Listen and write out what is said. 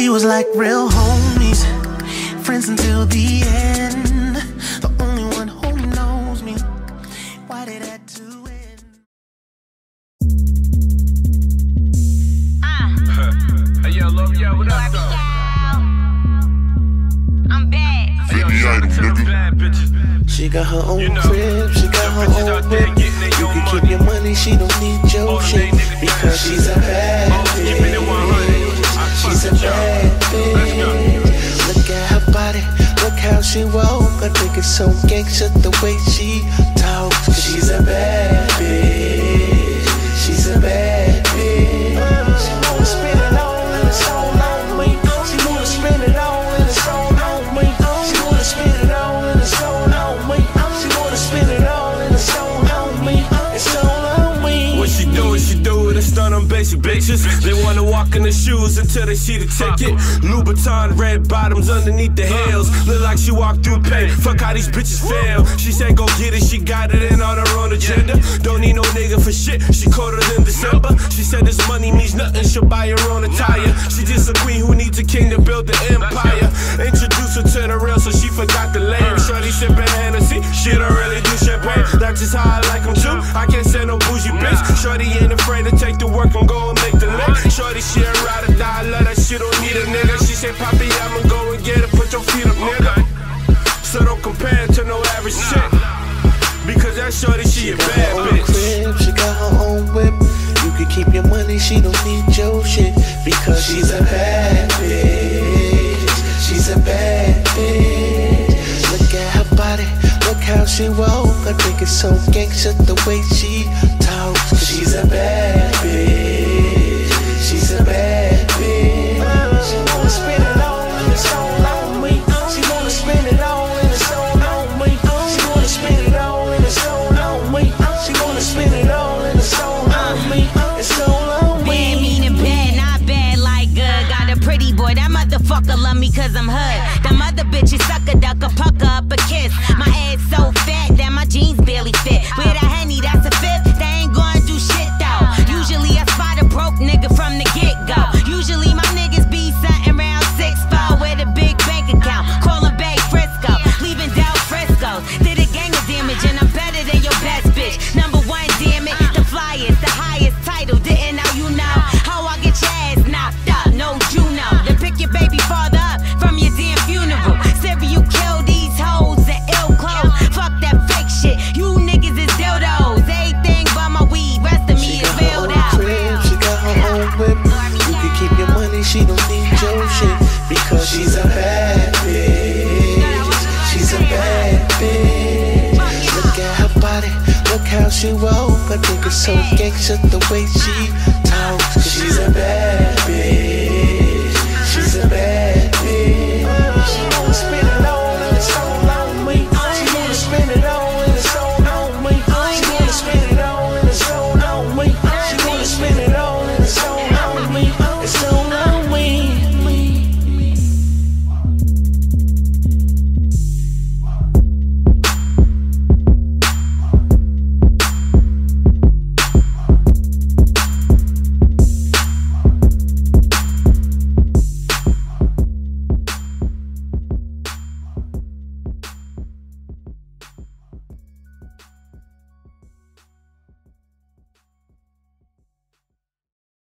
We was like real homies, friends until the end. The only one who knows me. Why did I do it? Hey, yo, love y'all. What up, though? I'm back. She got her own crib, she got her own whip. You can keep your money, she don't need your shit. Because she's a bad bitch. She's a bad bitch. Look at her body, look how she walk. I think it's so gangsta the way she talks. She's a bad bitch. She's a bad bitch. She wanna spend it all and it's all on me. She wanna spend it all and it's all on me. She wanna spend it all and it's all on me. She wanna spend it all and it's all on me. It's all on me. What she do is she do it and stun on basic bitches. They wanna walk in the shoes until they see the ticket. Louboutin red bottoms underneath the heels. Look like she walked through pain. Fuck how these bitches fail. She said go get it, she got it and on her own agenda. Don't need no nigga for shit, she caught her in December. She said this money means nothing, she'll buy her own attire. She just a queen who needs a king to build the empire. Introduce her to the real so she forgot the lame. Shorty sippin' Hennessy, she don't really do champagne. That's just how I like them too, I can't say no bougie bitch. Shorty ain't afraid to take the work and go and make the lick. Shorty she a ride or die, I love that she don't need a nigga. She said, Poppy, I'ma go and get it, put your feet up, nigga. So don't compare it to no average shit, because that shorty she a bad bitch. Crib, she got her own whip. You can keep your money, she don't need your shit. Because she's a bad bitch. She's a bad bitch. Look at her body, look how she walk. I think it's so gangsta the way she talks. She's a bad bitch. She's a bad bitch. She wanna spend it all and it's all on me. She wanna spend it all and it's all on me. She wanna spend it all and it's all on me. She wanna spend it all and it's all on me. It's all on me. Bad meaning bad, not bad like good. Got a pretty boy, that motherfucker love me cause I'm hood. Them other bitches suck a duck a pucker up a kiss. My ass so fat that my jeans barely fit. With a henny, that's a fifth, they ain't gonna do shit though. Usually I spot a broke nigga from the get-go. Usually my niggas be something round 6'4" with a big bank account. Callin' back Frisco, leaving Del Frisco. Did a gang of damage and I'm better than your best bitch. #1, damn it, the flyest, the highest title. Didn't know you know how I get your ass knocked up. No, you know. Then pick your baby father up from your damn funeral. Silver, you kill these hoes in ill clothes. Fuck that fake shit. You niggas is dildos. Everything but my weed, rest of me is filled out. She got her own whip. Keep your money, she don't need your shit. Because she's a bad bitch. She's a bad bitch. Look at her body, look how she walk. I think it's so gangsta the way she talks. She's a bad bitch.